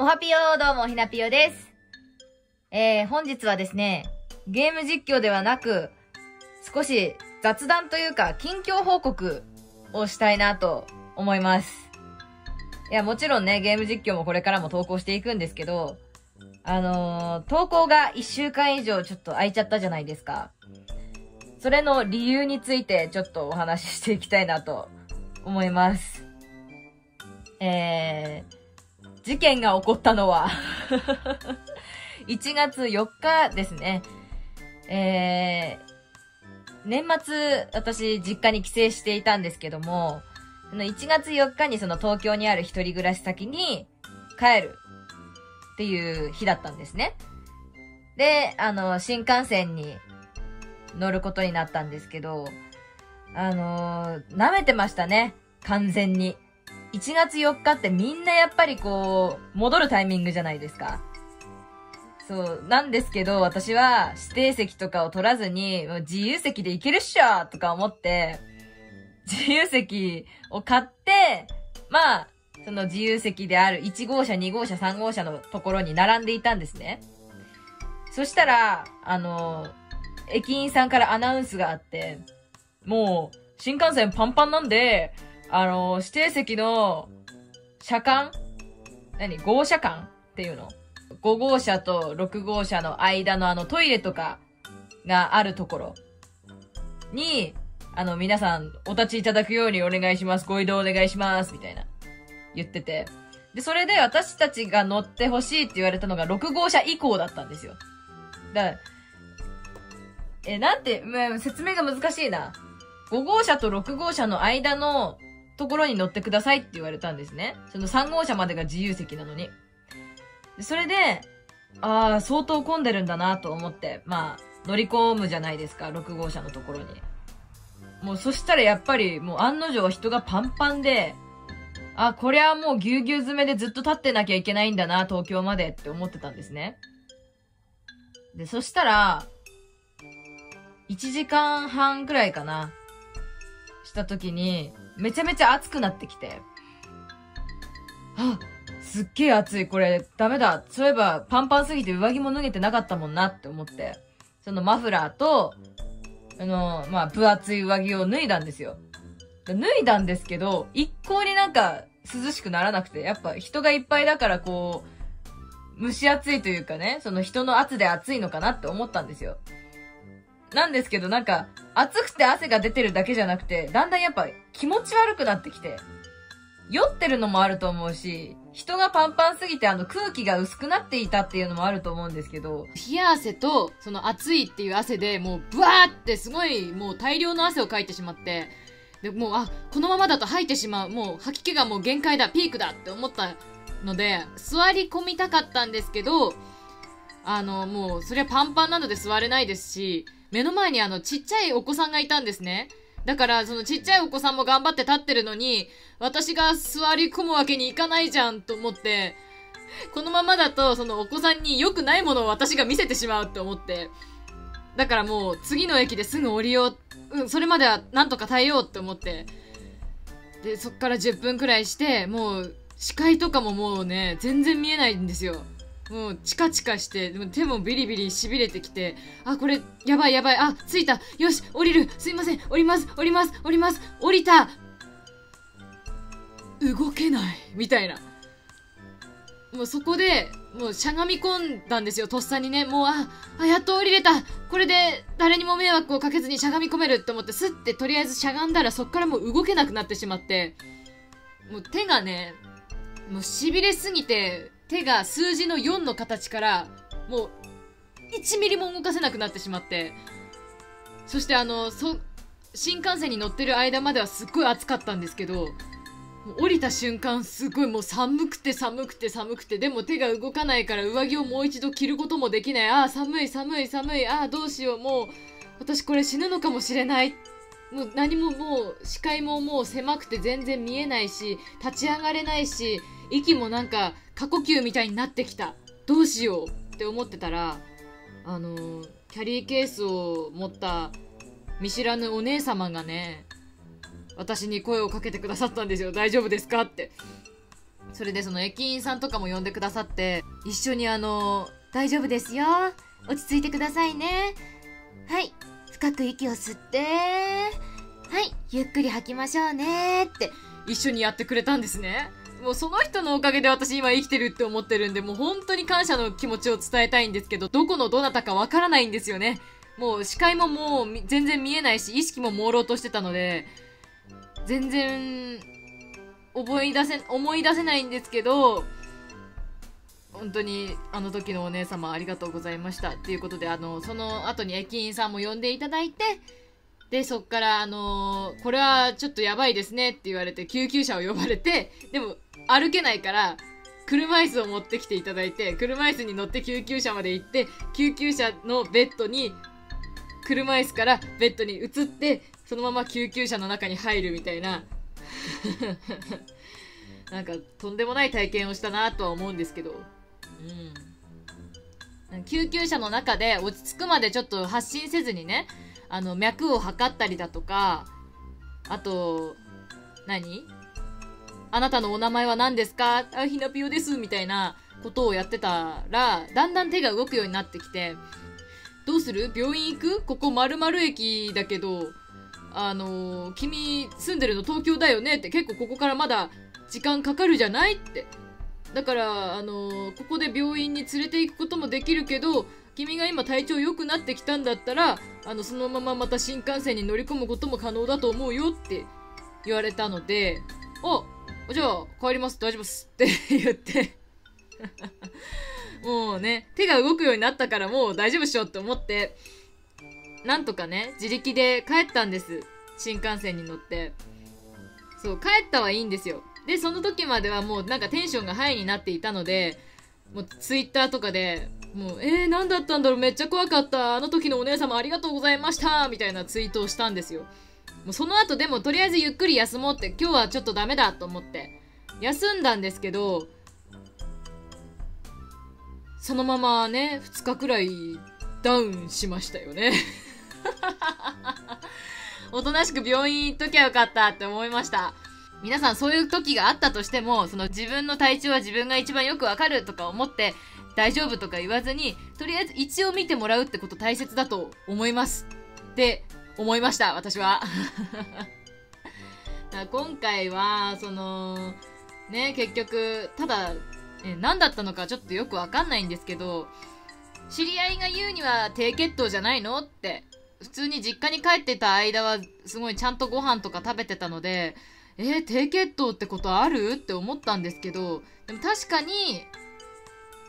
おはぴよー、どうも、ひなぴよです。本日はですね、ゲーム実況ではなく、少し雑談というか、近況報告をしたいなと思います。いや、もちろんね、ゲーム実況もこれからも投稿していくんですけど、投稿が1週間以上ちょっと空いちゃったじゃないですか。それの理由についてちょっとお話ししていきたいなと思います。事件が起こったのは、1月4日ですね。年末、私、実家に帰省していたんですけども、1月4日にその東京にある一人暮らし先に帰るっていう日だったんですね。で、新幹線に乗ることになったんですけど、舐めてましたね。完全に。1月4日ってみんなやっぱりこう、戻るタイミングじゃないですか。そう、なんですけど、私は指定席とかを取らずに、自由席で行けるっしょとか思って、自由席を買って、まあ、その自由席である1号車、2号車、3号車のところに並んでいたんですね。そしたら、駅員さんからアナウンスがあって、もう、新幹線パンパンなんで、指定席の車間？号車間っていうの？ 5 号車と6号車の間のトイレとかがあるところに、皆さんお立ちいただくようにお願いします。ご移動お願いします。みたいな言ってて。で、それで私たちが乗ってほしいって言われたのが6号車以降だったんですよ。だから、なんて、説明が難しいな。5号車と6号車の間のところに乗ってくださいって言われたんですね。その3号車までが自由席なのに。それで、ああ、相当混んでるんだなと思って、まあ、乗り込むじゃないですか、6号車のところに。もうそしたらやっぱり、もう案の定人がパンパンで、あ、こりゃもうぎゅうぎゅう詰めでずっと立ってなきゃいけないんだな、東京までって思ってたんですね。で、そしたら、1時間半くらいかな、した時に、めちゃめちゃ暑くなってきて。あ、すっげえ暑い。これ、ダメだ。そういえば、パンパンすぎて上着も脱げてなかったもんなって思って。そのマフラーと、まあ、分厚い上着を脱いだんですよ。脱いだんですけど、一向になんか涼しくならなくて、やっぱ人がいっぱいだからこう、蒸し暑いというかね、その人の圧で暑いのかなって思ったんですよ。なんですけど、なんか、暑くて汗が出てるだけじゃなくて、だんだんやっぱ気持ち悪くなってきて、酔ってるのもあると思うし、人がパンパンすぎて空気が薄くなっていたっていうのもあると思うんですけど、冷や汗と、その暑いっていう汗でもうブワーってすごいもう大量の汗をかいてしまって、で、もう、あ、このままだと吐いてしまう、もう吐き気がもう限界だ、ピークだって思ったので、座り込みたかったんですけど、もうそれはパンパンなので座れないですし、目の前にちっちゃいお子さんがいたんですね。だから、そのちっちゃいお子さんも頑張って立ってるのに、私が座り込むわけにいかないじゃんと思って、このままだと、そのお子さんに良くないものを私が見せてしまうと思って、だからもう次の駅ですぐ降りよう、それまではなんとか耐えようと思って、で、そっから10分くらいして、もう視界とかももうね、全然見えないんですよ。もう、チカチカして、でも手もビリビリ痺れてきて、あ、これ、やばいやばい、あ、着いた、よし、降りる、すいません、降ります、降ります、降ります、降りた、動けない、みたいな。もうそこで、もうしゃがみ込んだんですよ、とっさにね、もう、あ、やっと降りれた、これで、誰にも迷惑をかけずにしゃがみ込めると思って、スッてとりあえずしゃがんだら、そっからもう動けなくなってしまって、もう手がね、もう痺れすぎて、手が数字の4の形から、もう、1ミリも動かせなくなってしまって、そして新幹線に乗ってる間まではすっごい暑かったんですけど、降りた瞬間すごいもう寒くて寒くて寒くて、でも手が動かないから上着をもう一度着ることもできない、ああ寒い寒い寒い、ああどうしよう、もう、私これ死ぬのかもしれない。もう何ももう、視界ももう狭くて全然見えないし、立ち上がれないし、息もなんか過呼吸みたいになってきた。どうしようって思ってたら、キャリーケースを持った見知らぬお姉様がね、私に声をかけてくださったんですよ。大丈夫ですかって。それでその駅員さんとかも呼んでくださって、一緒に大丈夫ですよ。落ち着いてくださいね。はい。深く息を吸って、はい。ゆっくり吐きましょうねって、一緒にやってくれたんですね。もうその人のおかげで私今生きてるって思ってるんで、もう本当に感謝の気持ちを伝えたいんですけど、どこのどなたかわからないんですよね。もう視界ももう全然見えないし、意識も朦朧としてたので、全然思い出せないんですけど、本当にあの時のお姉様ありがとうございました。ということで、その後に駅員さんも呼んでいただいて、で、そっから、これはちょっとやばいですねって言われて、救急車を呼ばれて、でも、歩けないから、車椅子を持ってきていただいて、車椅子に乗って救急車まで行って、救急車のベッドに、車椅子からベッドに移って、そのまま救急車の中に入るみたいな、なんか、とんでもない体験をしたなとは思うんですけど、うん。救急車の中で落ち着くまでちょっと発信せずにね、脈を測ったりだとか、あと、あなたのお名前は何ですか？あ、ひなぴよです。みたいなことをやってたら、だんだん手が動くようになってきて、どうする？病院行く？ここ〇〇駅だけど、君住んでるの東京だよねって、結構ここからまだ時間かかるじゃないって。だから、ここで病院に連れて行くこともできるけど、君が今体調良くなってきたんだったら、そのまままた新幹線に乗り込むことも可能だと思うよって言われたので、あ、じゃあ帰ります、大丈夫っすって言って、もうね、手が動くようになったからもう大丈夫っしょって思って、なんとかね、自力で帰ったんです。新幹線に乗って。そう、帰ったはいいんですよ。で、その時まではもうなんかテンションがハイになっていたので、もうツイッターとかで、もう、何だったんだろう、めっちゃ怖かった。あの時のお姉様ありがとうございました。みたいなツイートをしたんですよ。もうその後でもとりあえずゆっくり休もうって、今日はちょっとダメだと思って、休んだんですけど、そのままね、2日くらいダウンしましたよね。おとなしく病院行っときゃよかったって思いました。皆さんそういう時があったとしても、その自分の体調は自分が一番よくわかるとか思って、大丈夫とか言わずに、とりあえず一応見てもらうってこと大切だと思いますって思いました、私は。だから今回は、ね、結局、ただ、何だったのかちょっとよくわかんないんですけど、知り合いが言うには低血糖じゃないのって、普通に実家に帰ってた間はすごいちゃんとご飯とか食べてたので、低血糖ってことある？って思ったんですけど、でも確かに、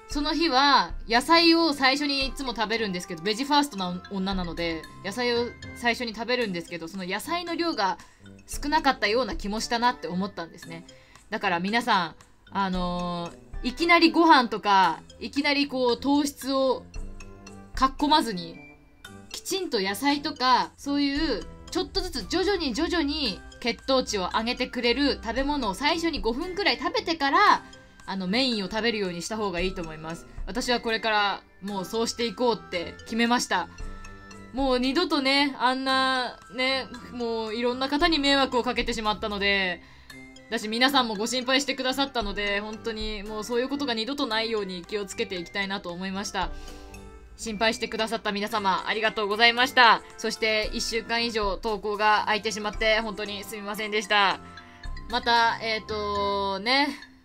その日は野菜を最初にいつも食べるんですけど、ベジファーストな女なので、野菜を最初に食べるんですけど、その野菜の量が少なかったような気もしたなって思ったんですね。だから皆さん、いきなりご飯とか、いきなりこう糖質をかっこまずに、きちんと野菜とか、そういうちょっとずつ徐々に血糖値を上げてくれる食べ物を最初に5分くらい食べてから、メインを食べるようにした方がいいと思います。私はこれからもうそうしていこうって決めました。もう二度とね、あんなね、もういろんな方に迷惑をかけてしまったので、だし皆さんもご心配してくださったので、本当にもうそういうことが二度とないように気をつけていきたいなと思いました。心配してくださった皆様、ありがとうございました。そして1週間以上投稿が空いてしまって、本当にすみませんでした。また、ね、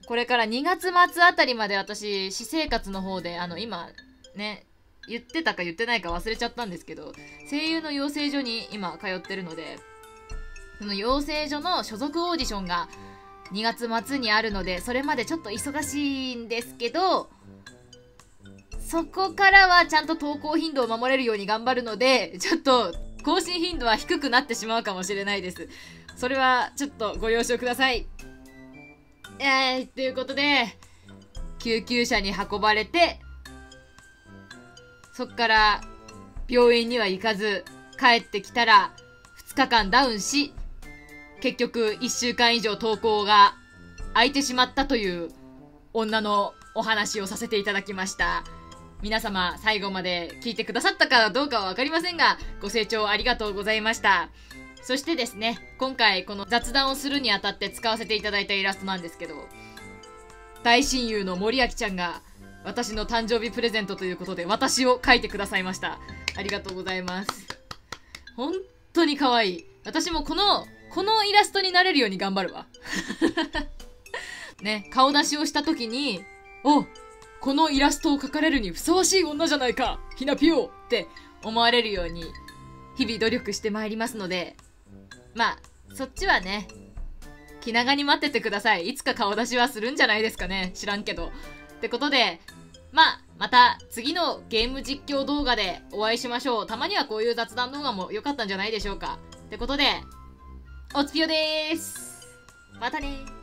これから2月末あたりまで私、私生活の方で、今、ね、言ってたか言ってないか忘れちゃったんですけど、声優の養成所に今通ってるので、その養成所の所属オーディションが2月末にあるので、それまでちょっと忙しいんですけど、そこからはちゃんと投稿頻度を守れるように頑張るので、ちょっと更新頻度は低くなってしまうかもしれないです。それはちょっとご了承ください。ということで、救急車に運ばれて、そっから病院には行かず、帰ってきたら2日間ダウンし、結局1週間以上投稿が空いてしまったという女のお話をさせていただきました。皆様最後まで聞いてくださったかどうかはわかりませんが、ご清聴ありがとうございました。そしてですね、今回この雑談をするにあたって使わせていただいたイラストなんですけど、大親友の森明ちゃんが私の誕生日プレゼントということで私を書いてくださいました。ありがとうございます。本当に可愛い。私もこのイラストになれるように頑張るわね、顔出しをした時におこのイラストを描かれるにふさわしい女じゃないかひなぴよって思われるように日々努力してまいりますので、まあそっちはね気長に待っててください。いつか顔出しはするんじゃないですかね、知らんけど。ってことで、まあまた次のゲーム実況動画でお会いしましょう。たまにはこういう雑談動画も良かったんじゃないでしょうか。ってことでおつぴよでーす。またねー。